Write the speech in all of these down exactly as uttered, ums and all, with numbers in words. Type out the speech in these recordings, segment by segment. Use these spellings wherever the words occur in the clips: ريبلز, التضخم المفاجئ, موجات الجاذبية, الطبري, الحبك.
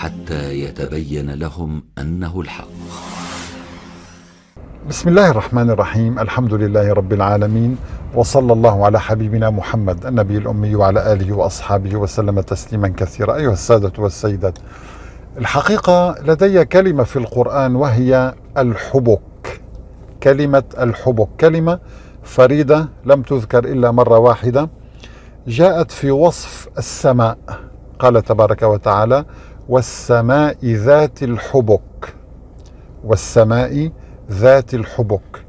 حتى يتبين لهم أنه الحق. بسم الله الرحمن الرحيم، الحمد لله رب العالمين، وصلى الله على حبيبنا محمد النبي الأمي وعلى آله وأصحابه وسلم تسليما كثيرا. أيها السادة والسيدات، الحقيقة لدي كلمة في القرآن وهي الحبك، كلمة الحبك، كلمة فريدة لم تذكر إلا مرة واحدة، جاءت في وصف السماء. قال تبارك وتعالى: والسماء ذات الحبك، والسماء ذات الحبك.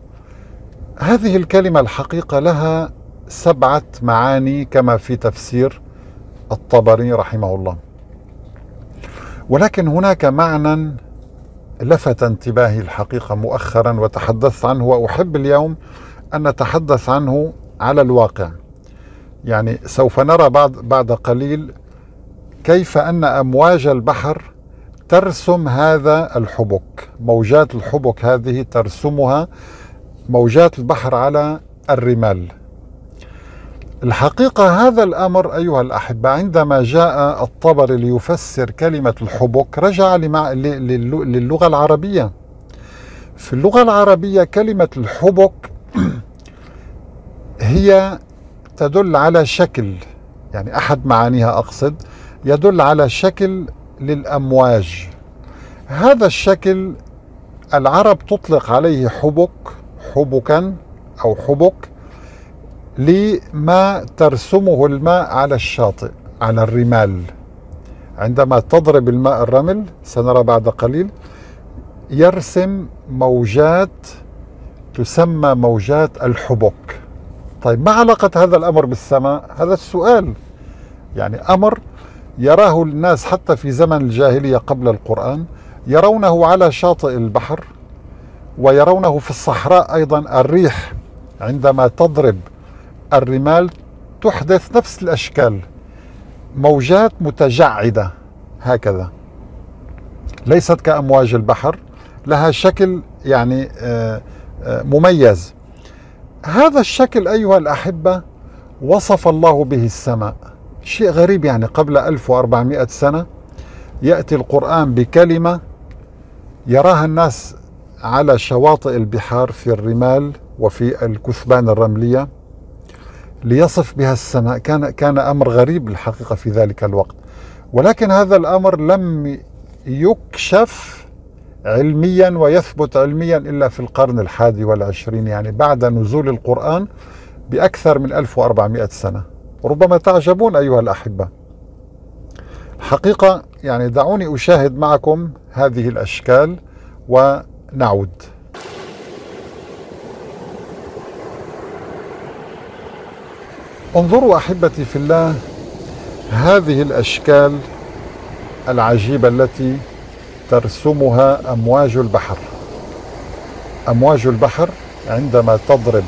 هذه الكلمة الحقيقة لها سبعة معاني كما في تفسير الطبري رحمه الله، ولكن هناك معنى لفت انتباهي الحقيقة مؤخرا وتحدثت عنه، وأحب اليوم أن نتحدث عنه على الواقع. يعني سوف نرى بعد, بعد قليل كيف أن أمواج البحر ترسم هذا الحبك، موجات الحبك هذه ترسمها موجات البحر على الرمال. الحقيقة هذا الأمر أيها الأحبة، عندما جاء الطبري ليفسر كلمة الحبك رجع للغة العربية. في اللغة العربية كلمة الحبك هي تدل على شكل، يعني أحد معانيها أقصد يدل على شكل للأمواج. هذا الشكل العرب تطلق عليه حبك، حبكا أو حبك، لما ترسمه الماء على الشاطئ على الرمال. عندما تضرب الماء الرمل، سنرى بعد قليل، يرسم موجات تسمى موجات الحبك. طيب ما علاقة هذا الأمر بالسماء؟ هذا السؤال، يعني أمر يراه الناس حتى في زمن الجاهلية قبل القرآن، يرونه على شاطئ البحر ويرونه في الصحراء أيضا. الريح عندما تضرب الرمال تحدث نفس الأشكال، موجات متجعدة هكذا، ليست كأمواج البحر، لها شكل يعني مميز. هذا الشكل أيها الأحبة وصف الله به السماء. شيء غريب، يعني قبل ألف وأربعمائة سنة يأتي القرآن بكلمة يراها الناس على شواطئ البحار في الرمال وفي الكثبان الرملية ليصف بها السماء. كان, كان أمر غريب الحقيقة في ذلك الوقت، ولكن هذا الأمر لم يكشف علميا ويثبت علميا إلا في القرن الحادي والعشرين، يعني بعد نزول القرآن بأكثر من ألف وأربعمائة سنة. ربما تعجبون أيها الأحبة، الحقيقة يعني دعوني أشاهد معكم هذه الأشكال ونعود. انظروا أحبتي في الله هذه الأشكال العجيبة التي ترسمها أمواج البحر. أمواج البحر عندما تضرب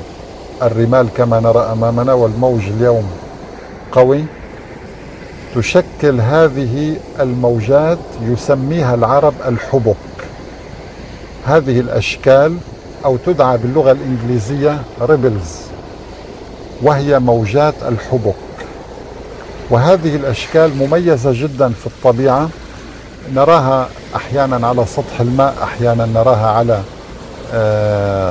الرمال كما نرى أمامنا، والموج اليوم قوي، تشكل هذه الموجات، يسميها العرب الحبك. هذه الأشكال أو تدعى باللغة الإنجليزية ريبلز، وهي موجات الحبك. وهذه الأشكال مميزة جدا في الطبيعة، نراها أحيانا على سطح الماء، أحيانا نراها على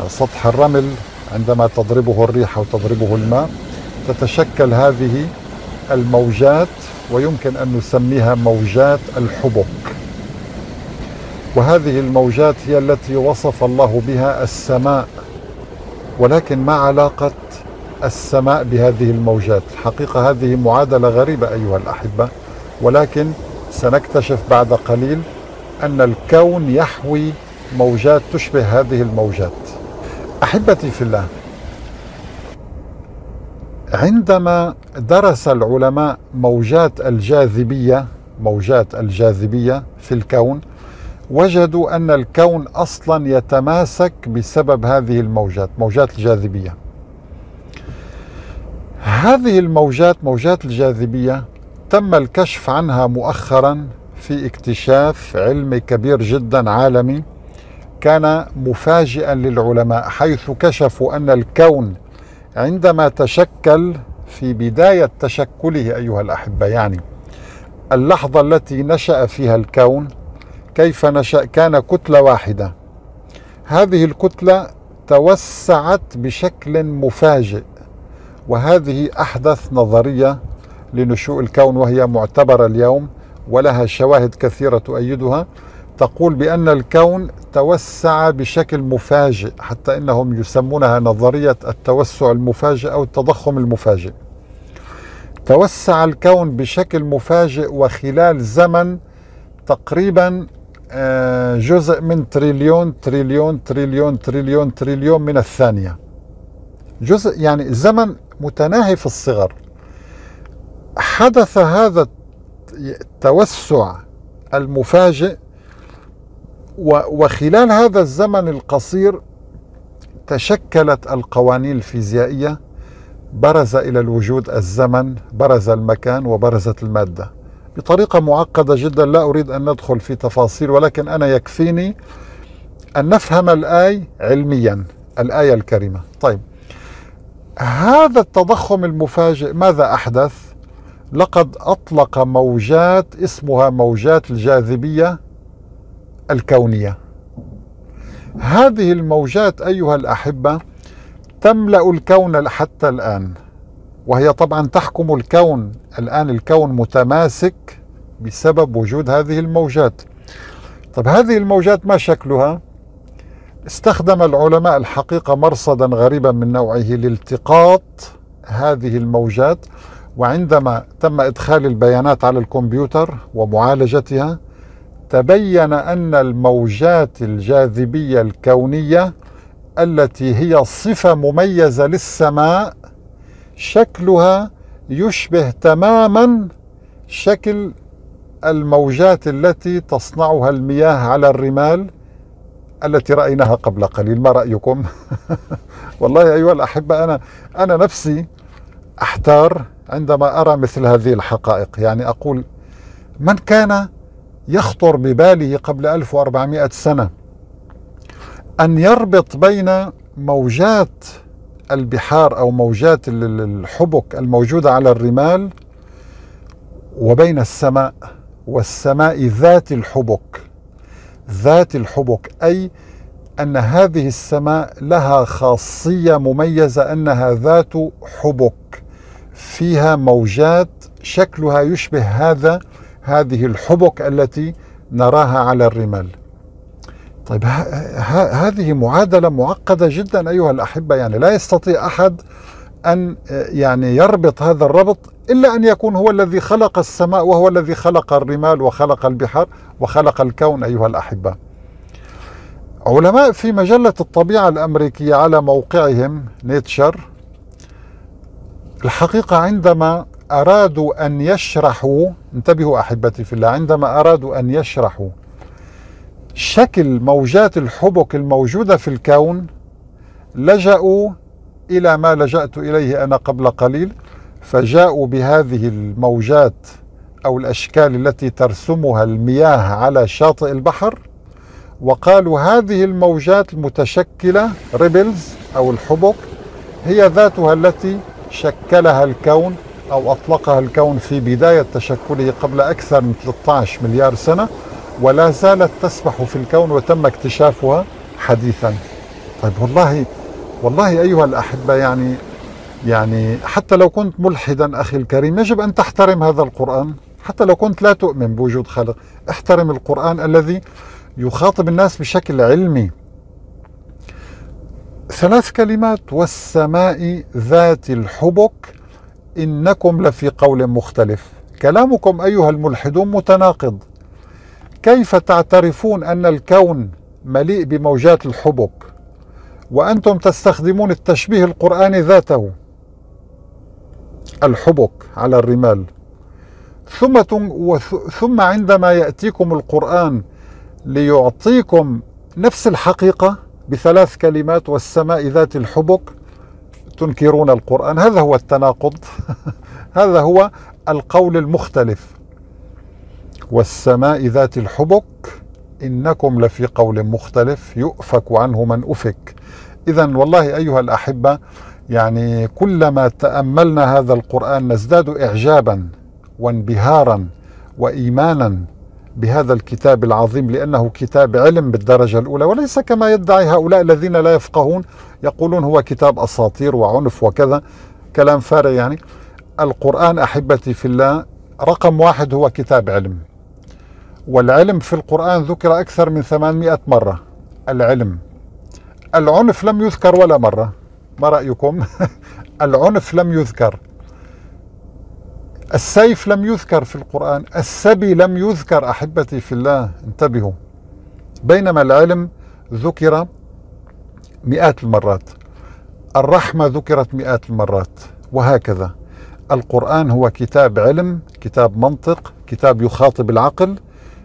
سطح الرمل عندما تضربه الريح أو تضربه الماء، تتشكل هذه الموجات، ويمكن أن نسميها موجات الحبك. وهذه الموجات هي التي وصف الله بها السماء، ولكن ما علاقة السماء بهذه الموجات؟ الحقيقة هذه معادلة غريبة أيها الأحبة، ولكن سنكتشف بعد قليل أن الكون يحوي موجات تشبه هذه الموجات. أحبتي في الله، عندما درس العلماء موجات الجاذبية موجات الجاذبية في الكون، وجدوا أن الكون أصلا يتماسك بسبب هذه الموجات، موجات الجاذبية. هذه الموجات موجات الجاذبية تم الكشف عنها مؤخرا في اكتشاف علمي كبير جدا عالمي، كان مفاجئا للعلماء، حيث كشفوا أن الكون عندما تشكل في بداية تشكله أيها الأحبة، يعني اللحظة التي نشأ فيها الكون، كيف نشأ؟ كان كتلة واحدة. هذه الكتلة توسعت بشكل مفاجئ، وهذه أحدث نظرية لنشوء الكون، وهي معتبرة اليوم ولها شواهد كثيرة تؤيدها. تقول بأن الكون توسع بشكل مفاجئ، حتى إنهم يسمونها نظرية التوسع المفاجئ أو التضخم المفاجئ. توسع الكون بشكل مفاجئ وخلال زمن تقريبا جزء من تريليون تريليون تريليون تريليون تريليون من الثانية، جزء يعني زمن متناهي في الصغر. حدث هذا التوسع المفاجئ، وخلال هذا الزمن القصير تشكلت القوانين الفيزيائية، برز إلى الوجود الزمن، برز المكان، وبرزت المادة بطريقة معقدة جدا. لا أريد أن ندخل في تفاصيل، ولكن أنا يكفيني أن نفهم الآية علميا، الآية الكريمة. طيب، هذا التضخم المفاجئ ماذا أحدث؟ لقد أطلق موجات اسمها موجات الجاذبية الكونية. هذه الموجات أيها الأحبة تملأ الكون حتى الآن، وهي طبعا تحكم الكون الآن. الكون متماسك بسبب وجود هذه الموجات. طب هذه الموجات ما شكلها؟ استخدم العلماء الحقيقة مرصدا غريبا من نوعه لالتقاط هذه الموجات، وعندما تم إدخال البيانات على الكمبيوتر ومعالجتها تبين أن الموجات الجاذبية الكونية التي هي صفة مميزة للسماء شكلها يشبه تماما شكل الموجات التي تصنعها المياه على الرمال التي رأيناها قبل قليل. ما رأيكم؟ والله أيها الأحبة أنا أنا نفسي أحتار عندما أرى مثل هذه الحقائق. يعني أقول من كان يخطر بباله قبل ألف وأربعمائة سنة أن يربط بين موجات البحار أو موجات الحبك الموجودة على الرمال وبين السماء، والسماء ذات الحبك، ذات الحبك أي أن هذه السماء لها خاصية مميزة أنها ذات حبك، فيها موجات شكلها يشبه هذا هذه الحبك التي نراها على الرمال. طيب هذه معادلة معقدة جدا أيها الأحبة، يعني لا يستطيع أحد أن يعني يربط هذا الربط إلا أن يكون هو الذي خلق السماء، وهو الذي خلق الرمال وخلق البحار وخلق الكون أيها الأحبة. علماء في مجلة الطبيعة الأمريكية على موقعهم نيتشر الحقيقة عندما أرادوا أن يشرحوا، انتبهوا أحبتي في الله، عندما أرادوا أن يشرحوا شكل موجات الحبك الموجودة في الكون لجأوا إلى ما لجأت إليه أنا قبل قليل، فجاءوا بهذه الموجات أو الأشكال التي ترسمها المياه على شاطئ البحر، وقالوا هذه الموجات المتشكلة ريبلز أو الحبك هي ذاتها التي شكلها الكون أو أطلقها الكون في بداية تشكله قبل أكثر من ثلاثة عشر مليار سنة، ولا زالت تسبح في الكون وتم اكتشافها حديثا. طيب والله والله أيها الأحبة، يعني يعني حتى لو كنت ملحدا أخي الكريم يجب أن تحترم هذا القرآن، حتى لو كنت لا تؤمن بوجود خالق احترم القرآن الذي يخاطب الناس بشكل علمي. ثلاث كلمات: والسماء ذات الحبك إنكم لفي قول مختلف. كلامكم أيها الملحدون متناقض. كيف تعترفون أن الكون مليء بموجات الحبك وأنتم تستخدمون التشبيه القرآني ذاته، الحبك على الرمال، ثم ثم عندما يأتيكم القرآن ليعطيكم نفس الحقيقة بثلاث كلمات والسماء ذات الحبك تنكرون القرآن؟ هذا هو التناقض. هذا هو القول المختلف. والسماء ذات الحبك إنكم لفي قول مختلف يؤفك عنه من أفك. إذن والله أيها الأحبة، يعني كلما تأملنا هذا القرآن نزداد إعجابا وانبهارا وإيمانا بهذا الكتاب العظيم، لأنه كتاب علم بالدرجة الأولى، وليس كما يدعي هؤلاء الذين لا يفقهون يقولون هو كتاب أساطير وعنف وكذا، كلام فارغ. يعني القرآن أحبتي في الله رقم واحد هو كتاب علم، والعلم في القرآن ذكر أكثر من ثمانمائة مرة. العلم العنف لم يذكر ولا مرة، ما رأيكم؟ العنف لم يذكر، السيف لم يذكر في القرآن، السبي لم يذكر أحبتي في الله، انتبهوا. بينما العلم ذكر مئات المرات، الرحمة ذكرت مئات المرات، وهكذا. القرآن هو كتاب علم، كتاب منطق، كتاب يخاطب العقل،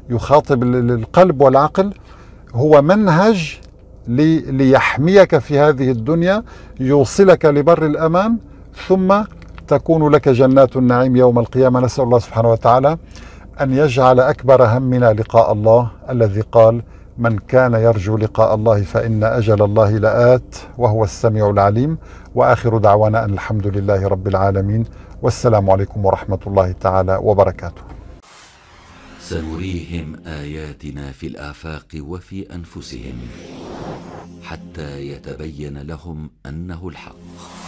يخاطب القلب والعقل، هو منهج ليحميك في هذه الدنيا، يوصلك لبر الأمان، ثم تكون لك جنات النعيم يوم القيامة. نسأل الله سبحانه وتعالى أن يجعل أكبر همنا لقاء الله، الذي قال من كان يرجو لقاء الله فإن أجل الله لآت وهو السميع العليم. وآخر دعوانا أن الحمد لله رب العالمين، والسلام عليكم ورحمة الله تعالى وبركاته. سنريهم آياتنا في الآفاق وفي أنفسهم حتى يتبين لهم أنه الحق.